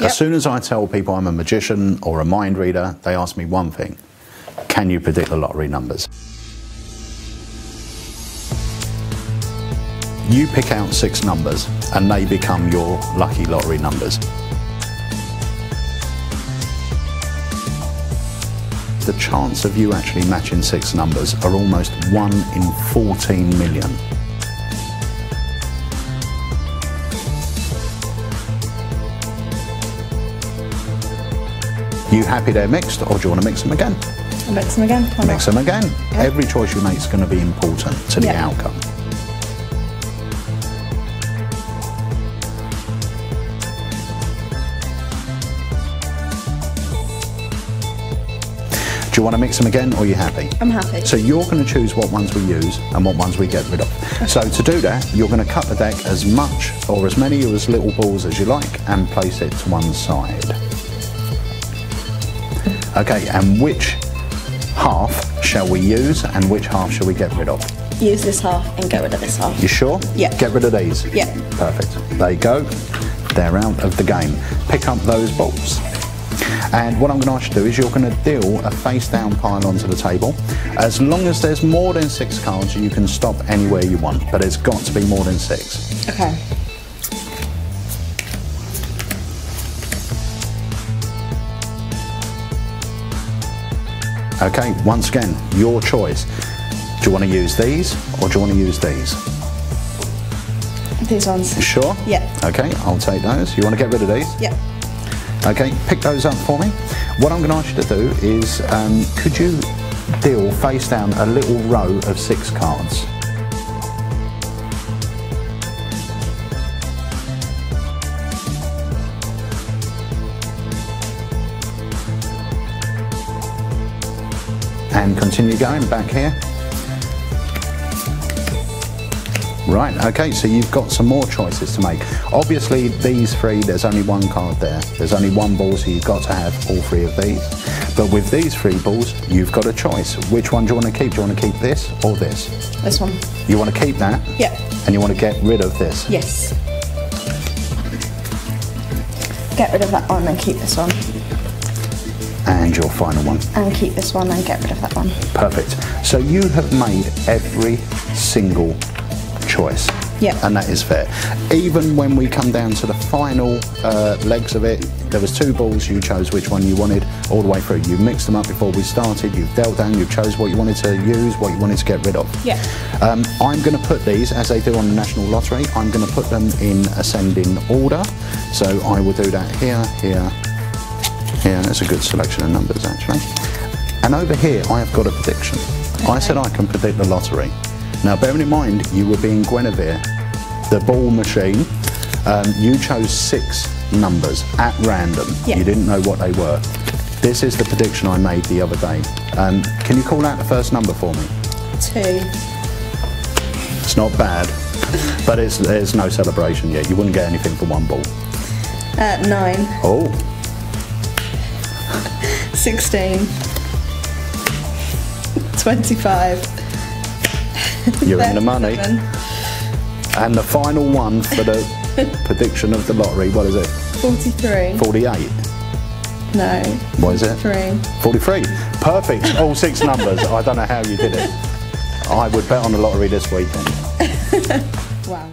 Yep. As soon as I tell people I'm a magician or a mind reader, they ask me one thing: can you predict the lottery numbers? You pick out 6 numbers and they become your lucky lottery numbers. The chance of you actually matching 6 numbers are almost 1 in 14 million. You happy they're mixed, or do you want to mix them again? I'll mix them again. Mix them again. Yeah. Every choice you make is going to be important to the outcome. Do you want to mix them again, or are you happy? I'm happy. So you're going to choose what ones we use and what ones we get rid of. Okay. So to do that, you're going to cut the deck as much or as many or as little balls as you like and place it to one side. Okay, and which half shall we use and which half shall we get rid of? Use this half and get rid of this half. You sure? Yeah. Get rid of these? Yeah. Perfect. There you go. They're out of the game. Pick up those balls. And what I'm going to ask you to do is you're going to deal a face down pile onto the table. As long as there's more than 6 cards, you can stop anywhere you want, but it's got to be more than 6. Okay. Okay, once again, your choice. Do you want to use these or do you want to use these? These ones. You sure? Yeah. Okay, I'll take those. You want to get rid of these? Yeah. Okay, pick those up for me. What I'm going to ask you to do is, could you deal face down a little row of 6 cards? And continue going back here. Right, okay, so you've got some more choices to make. Obviously, these 3, there's only one card there. There's only one ball, so you've got to have all 3 of these. But with these 3 balls, you've got a choice. Which one do you want to keep? Do you want to keep this or this? This one. You want to keep that? Yeah. And you want to get rid of this? Yes. Get rid of that one and keep this one. And your final one. And keep this one and get rid of that one. Perfect. So you have made every single choice. Yeah. And that is fair. Even when we come down to the final legs of it, there was 2 balls, you chose which one you wanted all the way through. You mixed them up before we started, you've dealt down, you chose what you wanted to use, what you wanted to get rid of. Yeah. I'm going to put these, as they do on the National Lottery, I'm going to put them in ascending order. So I will do that here, here, yeah, that's a good selection of numbers actually. And over here I have got a prediction. Okay. I said I can predict the lottery. Now bearing in mind you were being Guinevere, the ball machine, you chose 6 numbers at random. Yeah. You didn't know what they were. This is the prediction I made the other day. Can you call out the first number for me? 2. It's not bad, but there's no celebration yet. You wouldn't get anything for one ball. 9. Oh. 16. 25. You're in the money. And the final one for the prediction of the lottery, what is it? 43. 48. No. What is it? 43. Perfect. All 6 numbers. I don't know how you did it. I would bet on the lottery this weekend. Wow.